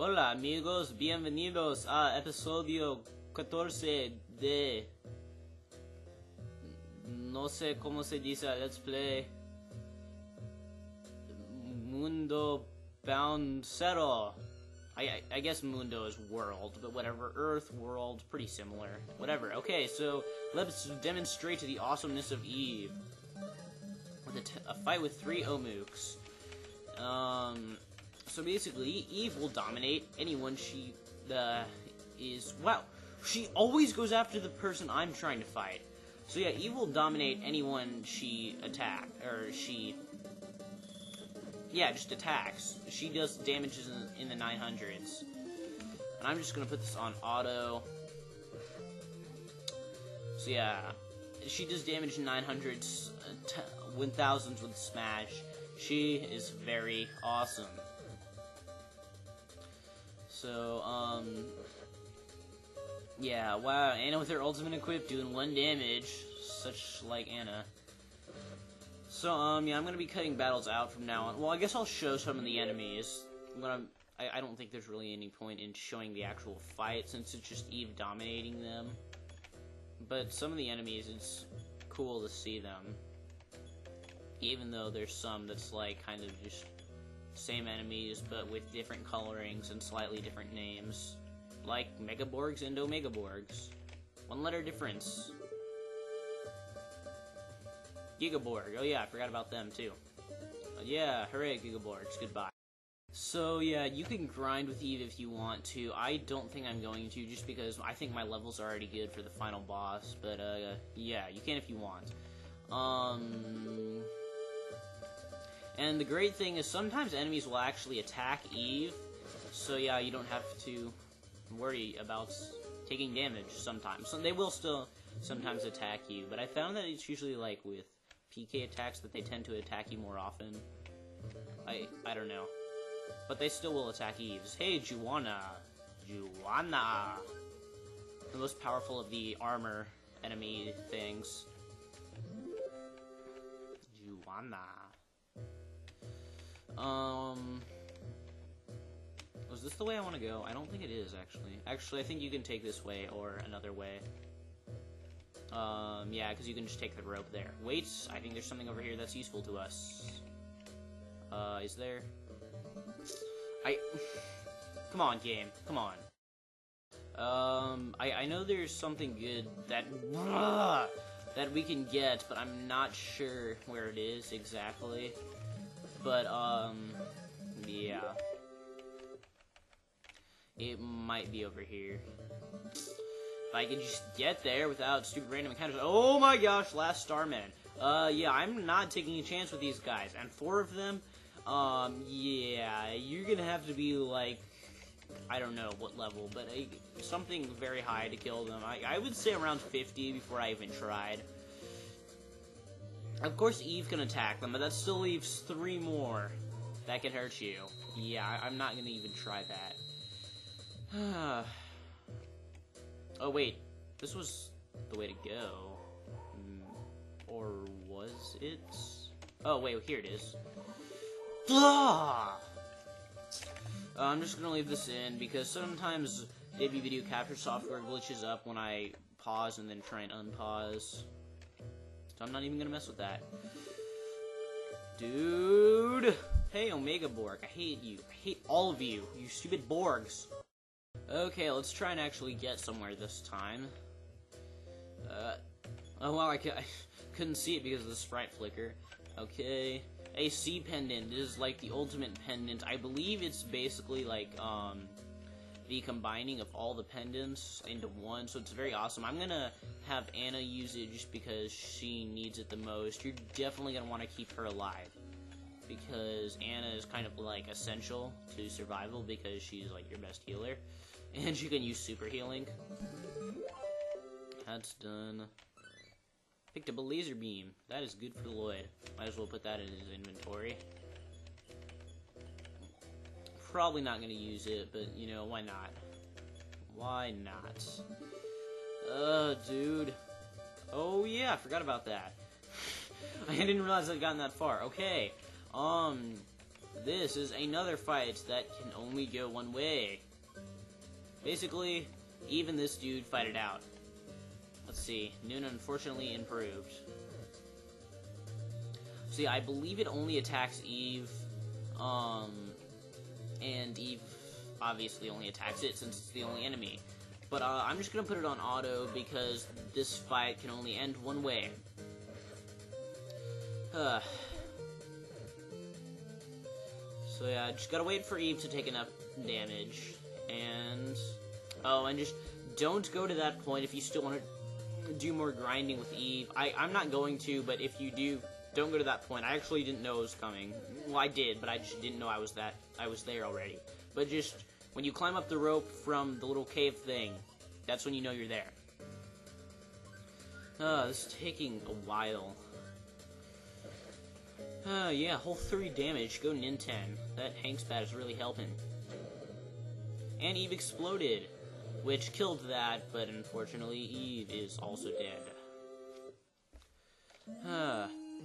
Hola amigos, bienvenidos a episodio 14 de... no sé cómo se dice, let's play... Mundo Bound Zero. I guess Mundo is world, but whatever, Earth, world, pretty similar. Whatever, okay, so let's demonstrate the awesomeness of Eve. With a fight with 3 Omukes. So basically, Eve will dominate anyone she is... wow, she always goes after the person I'm trying to fight. So yeah, Eve will dominate anyone she attacks. She does damages in the 900s. And I'm just gonna put this on auto. So yeah, she does damage in 900s, 1000s with smash. She is very awesome. So, yeah, wow, Ana with her ultimate equipped doing 1 damage. Such like Ana. So, yeah, I'm gonna be cutting battles out from now on. Well, I guess I'll show some of the enemies. I don't think there's really any point in showing the actual fight, since it's just Eve dominating them. But some of the enemies, it's cool to see them. Even though there's some that's, like, kind of just... same enemies, but with different colorings and slightly different names. Like Megaborgs and Omegaborgs. 1 letter difference. Gigaborg. Oh yeah, I forgot about them too. Yeah, hooray Gigaborgs, goodbye. So yeah, you can grind with Eve if you want to. I don't think I'm going to, just because I think my levels are already good for the final boss, but yeah, you can if you want. And the great thing is sometimes enemies will actually attack Eve, so yeah, you don't have to worry about taking damage sometimes. So they will still sometimes attack you, but I found that it's usually like with PK attacks that they tend to attack you more often. I don't know. But they still will attack Eve's. Hey, Juana! Juana! The most powerful of the armor enemy things. Juana. Was this the way I want to go? I don't think it is, actually. Actually, I think you can take this way or another way. Yeah, because you can just take the rope there. Wait, I think there's something over here that's useful to us. Is there? Come on, game. Come on. I know there's something good that we can get, but I'm not sure where it is exactly. But, yeah. It might be over here. If I could just get there without stupid random encounters. Oh my gosh, Last Starman. Yeah, I'm not taking a chance with these guys. And 4 of them, yeah, you're gonna have to be, like, I don't know what level, but something very high to kill them. I would say around 50 before I even tried. Of course Eve can attack them, but that still leaves 3 more that can hurt you. Yeah, I'm not gonna even try that. Oh wait, this was the way to go. Or was it? Oh wait, here it is. Blah! I'm just gonna leave this in because sometimes Adobe Video Capture software glitches up when I pause and then try and unpause. So I'm not even gonna mess with that. Dude! Hey, Omegaborg, I hate you. I hate all of you, you stupid Borgs. Okay, let's try and actually get somewhere this time. Oh wow, I couldn't see it because of the sprite flicker. Okay. AC pendant. This is like the ultimate pendant. I believe it's basically like, the combining of all the pendants into 1, so it's very awesome. I'm gonna have Ana use it just because she needs it the most. You're definitely gonna want to keep her alive because Ana is kind of like essential to survival because she's like your best healer, and she can use super healing. That's done. Picked up a laser beam. That is good for Lloyd. Might as well put that in his inventory. Probably not going to use it, but, you know, why not? Why not? Dude. Oh, yeah, I forgot about that. I didn't realize I'd gotten that far. Okay. This is another fight that can only go one way. Basically, even this dude fight it out. Let's see. Noon unfortunately improved. See, I believe it only attacks Eve, and Eve obviously only attacks it since it's the only enemy. But I'm just going to put it on auto because this fight can only end one way. So yeah, just gotta wait for Eve to take enough damage. And... oh, and just don't go to that point if you still want to do more grinding with Eve. I'm not going to, but if you do, don't go to that point. I actually didn't know it was coming. Well, I did, but I just didn't know I was there already. But just... when you climb up the rope from the little cave thing, that's when you know you're there. This is taking a while. Yeah, whole 3 damage. Go Ninten. That Hank's bat is really helping. And Eve exploded, which killed that, but unfortunately Eve is also dead.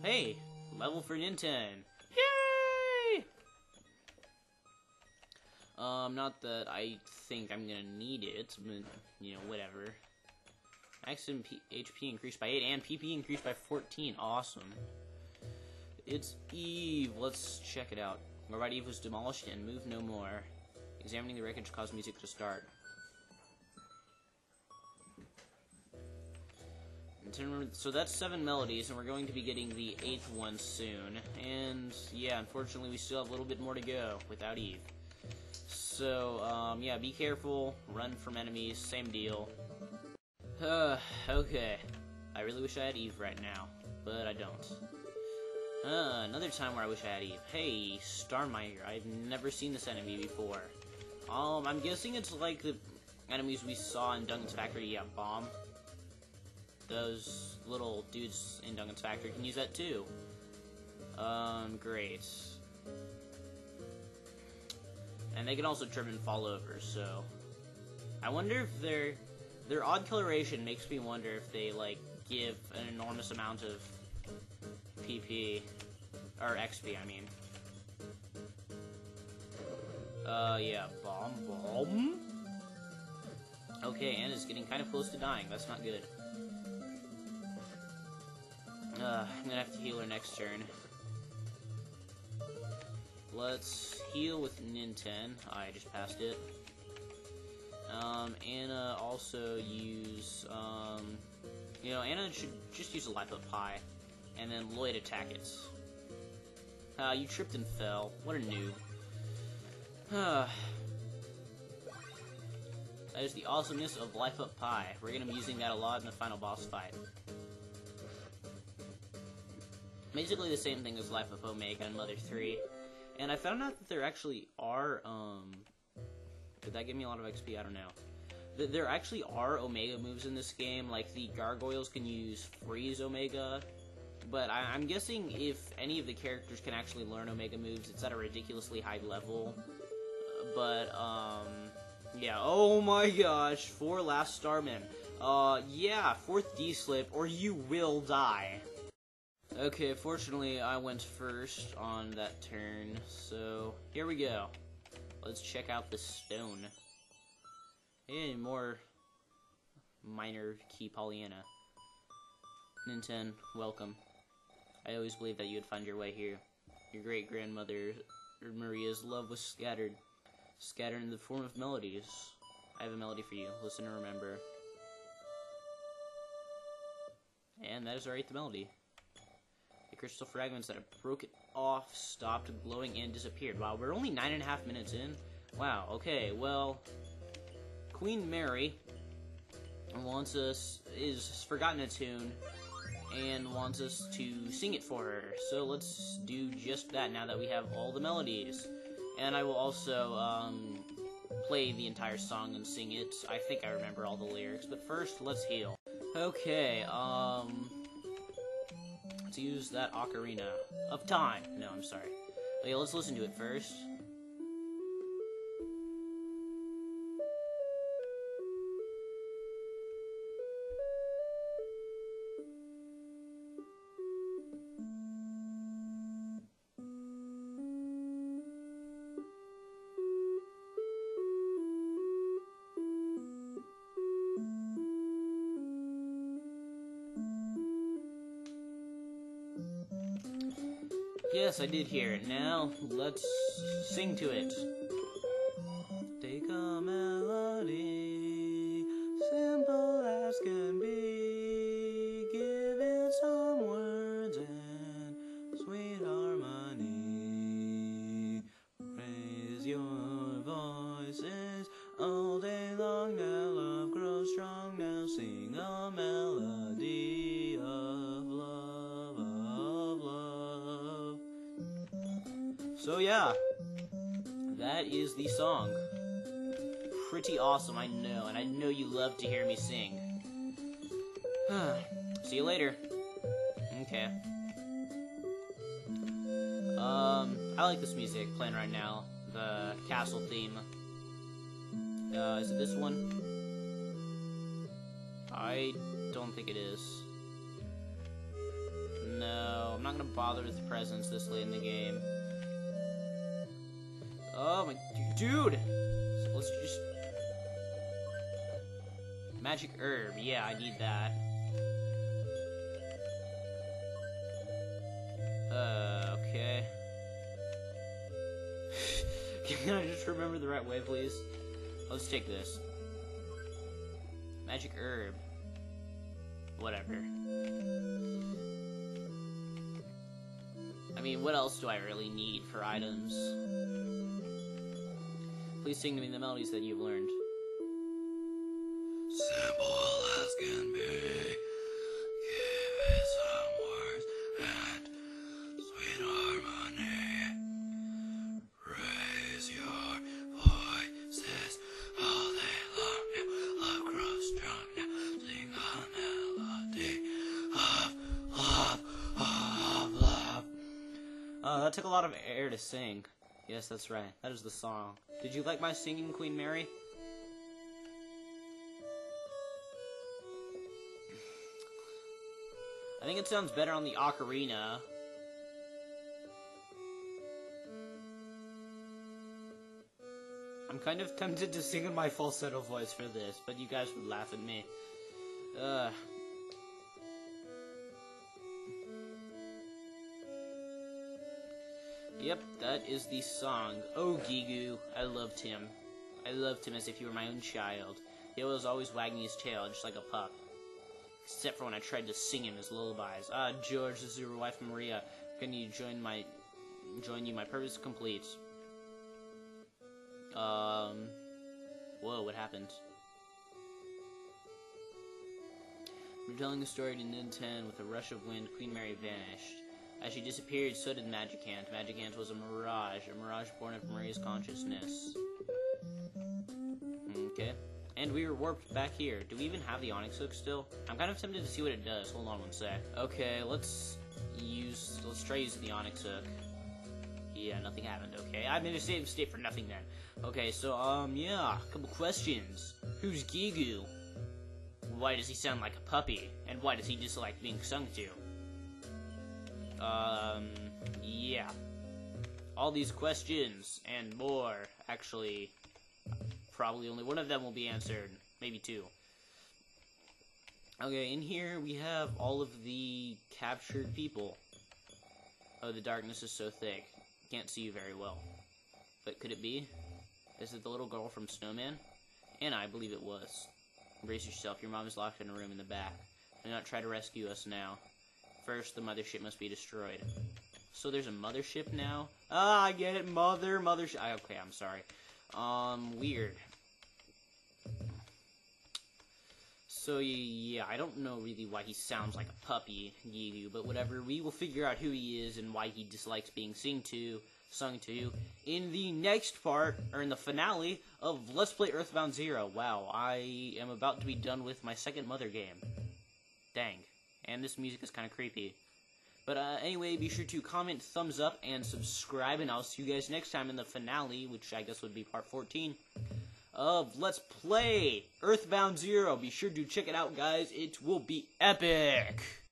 Hey! Level for Ninten! Yay! Not that I think I'm gonna need it, but, you know, whatever. Max HP increased by 8, and PP increased by 14. Awesome. It's Eve. Let's check it out. Alright, Eve was demolished and moved no more. Examining the wreckage caused music to start. So that's 7 melodies, and we're going to be getting the 8th one soon. And, yeah, unfortunately we still have a little bit more to go without Eve. So, yeah, be careful, run from enemies, same deal. Okay. I really wish I had Eve right now, but I don't. Another time where I wish I had Eve. Hey, Starmiker, I've never seen this enemy before. I'm guessing it's like the enemies we saw in Duncan's Factory. Yeah, bomb. Those little dudes in Duncan's Factory can use that too. Great. And they can also trip and fall over, so... I wonder if their odd coloration makes me wonder if they, like, give an enormous amount of... PP, or XP, I mean. Yeah, bomb. Okay, Anna's getting kind of close to dying, that's not good. I'm gonna have to heal her next turn. Let's heal with Ninten, I just passed it. Anna also use, you know, Anna should just use a Life of Pie. And then Lloyd attack it. You tripped and fell. What a noob. That is the awesomeness of Life of Pie. We're gonna be using that a lot in the final boss fight. Basically the same thing as Life of Omega and Mother 3. And I found out that there actually are, did that give me a lot of XP? I don't know. There actually are Omega moves in this game, like the Gargoyles can use Freeze Omega. But I'm guessing if any of the characters can actually learn Omega moves, it's at a ridiculously high level. But, yeah. Oh my gosh, 4 Last Starman. Yeah, 4th D-slip, or you will die. Okay, fortunately, I went first on that turn, so here we go. Let's check out the stone. And more minor key Pollyanna. Ninten, welcome. I always believed that you would find your way here. Your great-grandmother, Maria's love was scattered in the form of melodies. I have a melody for you. Listen and remember. And that is our 8th melody. The crystal fragments that broke it off stopped glowing and disappeared. Wow, we're only 9.5 minutes in? Wow, okay, well... Queen Mary wants us... is forgotten a tune... and wants us to sing it for her. So let's do just that now that we have all the melodies. And I will also play the entire song and sing it. I think I remember all the lyrics, but first, let's heal. Okay, let's use that ocarina of time. No, I'm sorry. Okay, let's listen to it first. Yes, I did hear it. Now, let's sing to it. Take a melody, simple as can be. Give it some words and sweet harmony. Raise your voices all day long. Now love grows strong. Now sing a melody of love, of love. So yeah, that is the song. Pretty awesome, I know, and I know you love to hear me sing. See you later. Okay. I like this music playing right now. The castle theme. Is it this one? I don't think it is. No, I'm not gonna bother with presents this late in the game. Oh my dude! So let's just. Magic herb, yeah, I need that. Okay. Can I just remember the right way, please? Let's take this. Magic herb. Whatever. I mean, what else do I really need for items? Please sing to me the melodies that you've learned. Simple as can be, give it some words and sweet harmony. Raise your voices all day long. Now love grows strong. Now sing a melody of love, of love. That took a lot of air to sing. Yes, that's right. That is the song. Did you like my singing, Queen Mary? I think it sounds better on the ocarina. I'm kind of tempted to sing in my falsetto voice for this, but you guys would laugh at me. Yep, that is the song. Oh, Gigu, I loved him. I loved him as if he were my own child. He was always wagging his tail, just like a pup. Except for when I tried to sing him his lullabies. Ah, George, this is your wife Maria. Can you join you? My purpose complete. Whoa, what happened? We're telling the story to Ninten. With a rush of wind, Queen Mary vanished. As she disappeared, so did Magicant. Magicant was a mirage born of Maria's consciousness. Okay. And we were warped back here. Do we even have the onyx hook still? I'm kind of tempted to see what it does. Hold on one sec. Okay, let's try using the onyx hook. Yeah, nothing happened, okay. I made a save state for nothing then. Okay, so, yeah, a couple questions. Who's Gigu? Why does he sound like a puppy? And why does he dislike being sung to? Yeah. All these questions, and more, actually. Probably only one of them will be answered. Maybe two. Okay, in here we have all of the captured people. Oh, the darkness is so thick. Can't see you very well. But could it be? Is it the little girl from Snowman? Anna, I believe it was. Brace yourself, your mom is locked in a room in the back. Do not try to rescue us now. First, the mothership must be destroyed. So there's a mothership now? Ah, I get it, mothership. Okay, I'm sorry. Weird. So, yeah, I don't know really why he sounds like a puppy, Gigu, but whatever. We will figure out who he is and why he dislikes being sung to, in the next part, or in the finale, of Let's Play Earthbound Zero. Wow, I am about to be done with my second Mother game. Dang. And this music is kind of creepy. But anyway, be sure to comment, thumbs up, and subscribe, and I'll see you guys next time in the finale, which I guess would be part 14, of Let's Play Earthbound Zero. Be sure to check it out, guys. It will be epic!